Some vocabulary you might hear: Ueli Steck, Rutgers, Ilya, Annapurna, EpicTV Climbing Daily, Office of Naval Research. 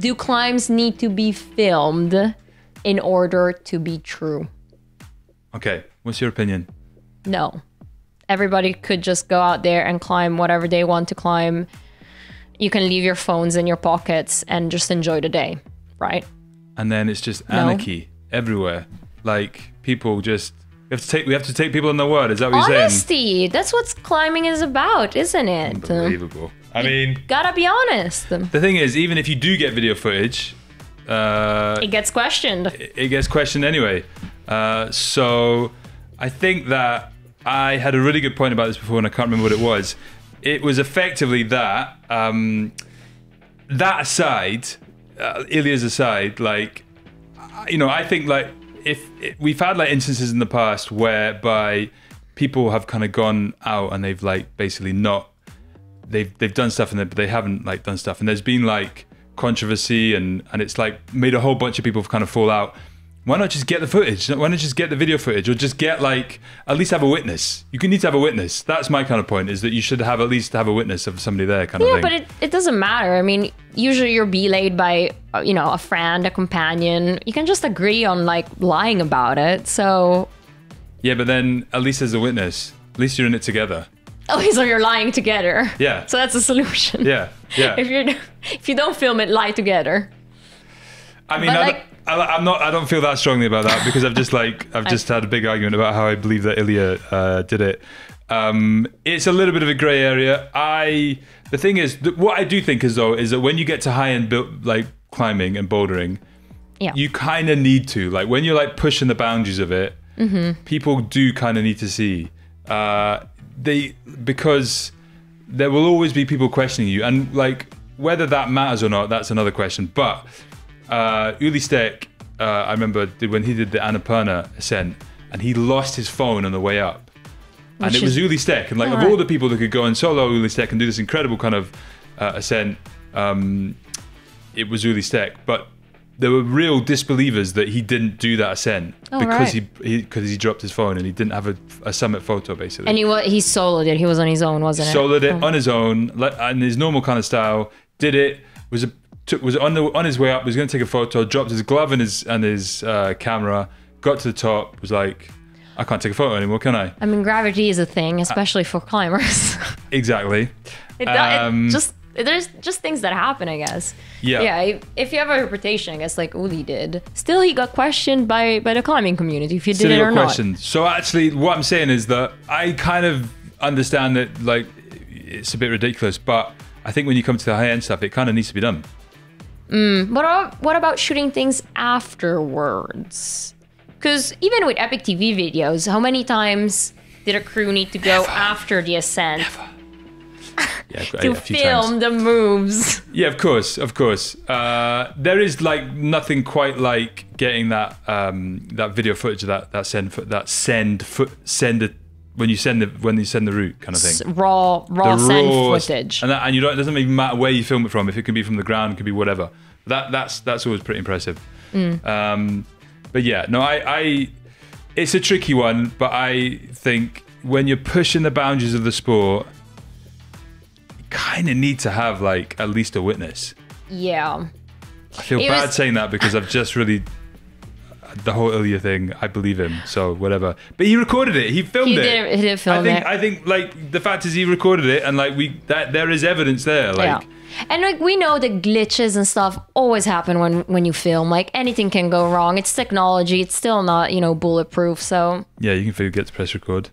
Do climbs need to be filmed in order to be true? Okay, what's your opinion? No. Everybody could just go out there and climb whatever they want to climb. You can leave your phones in your pockets and just enjoy the day, right? And then it's just anarchy everywhere. Like, people just... We have to take people on their word, is that what you're saying? Honesty! That's what climbing is about, isn't it? Unbelievable. I mean... Gotta be honest. The thing is, even if you do get video footage... it gets questioned. It gets questioned anyway. So, I think that I had a really good point about this before and I can't remember what it was. It was effectively that... that aside, Ilya's aside, like... You know, I think like... If we've had like instances in the past whereby people have kind of gone out and they've like basically not, they've done stuff and they haven't like done stuff, and there's been like controversy and it's like made a whole bunch of people kind of fall out. Why not just get the footage? Why not just get the video footage, or just get like, at least have a witness? You need to have a witness. That's my kind of point, is that you should have at least have a witness of somebody there, kind of thing. Yeah, but it doesn't matter. I mean, usually you're belayed by, you know, a friend, a companion. You can just agree on like lying about it, so... Yeah, but then at least there's a witness. At least you're in it together. Oh, so you're lying together. Yeah. So that's a solution. Yeah, yeah. If you don't film it, lie together. I mean, I don't feel that strongly about that, because I've just had a big argument about how I believe that Ilya did it. It's a little bit of a grey area. The thing is, what I do think is though, is that when you get to high-end like climbing and bouldering, you kind of need to, like when you're like pushing the boundaries of it, people do kind of need to see, because there will always be people questioning you, and like whether that matters or not, that's another question. But Ueli Steck, I remember when he did the Annapurna ascent, and he lost his phone on the way up. And it was Ueli Steck, and like of all the people that could go and solo Ueli Steck and do this incredible kind of ascent, it was Ueli Steck. But there were real disbelievers that he didn't do that ascent because he dropped his phone and he didn't have a summit photo, basically. And he soloed it. He was on his own, wasn't it? Soloed it on his own, like, in his normal kind of style. Did it. Was on his way up, was going to take a photo, dropped his glove and his camera, got to the top, was like, I can't take a photo anymore, can I? I mean, gravity is a thing, especially for climbers. Exactly. There's just things that happen, I guess. Yeah. Yeah, if you have a reputation, I guess, like Ueli did, still he got questioned by the climbing community if you did it or not. So actually, what I'm saying is that I kind of understand that, like, it's a bit ridiculous, but I think when you come to the high-end stuff, it kind of needs to be done. What about shooting things afterwards? Because even with Epic TV videos, how many times did a crew need to go after the ascent to film the moves? Yeah, of course, of course. There is like nothing quite like getting that that video footage of that send when you send the route kind of thing. Raw send footage. And you don't, it doesn't even matter where you film it from. If it can be from the ground, it could be whatever. That's always pretty impressive. But yeah, no, it's a tricky one, but I think when you're pushing the boundaries of the sport, you kind of need to have like at least a witness. Yeah. I feel bad saying that because I've just really... The whole Ilya thing, I believe him, so whatever. But he recorded it. He filmed it. He did film it. I think, like, the fact is he recorded it, and like there is evidence there. Like, yeah. And like we know that glitches and stuff always happen when you film. Like anything can go wrong. It's technology. It's still not, you know, bulletproof. So yeah, you can figure out to press record.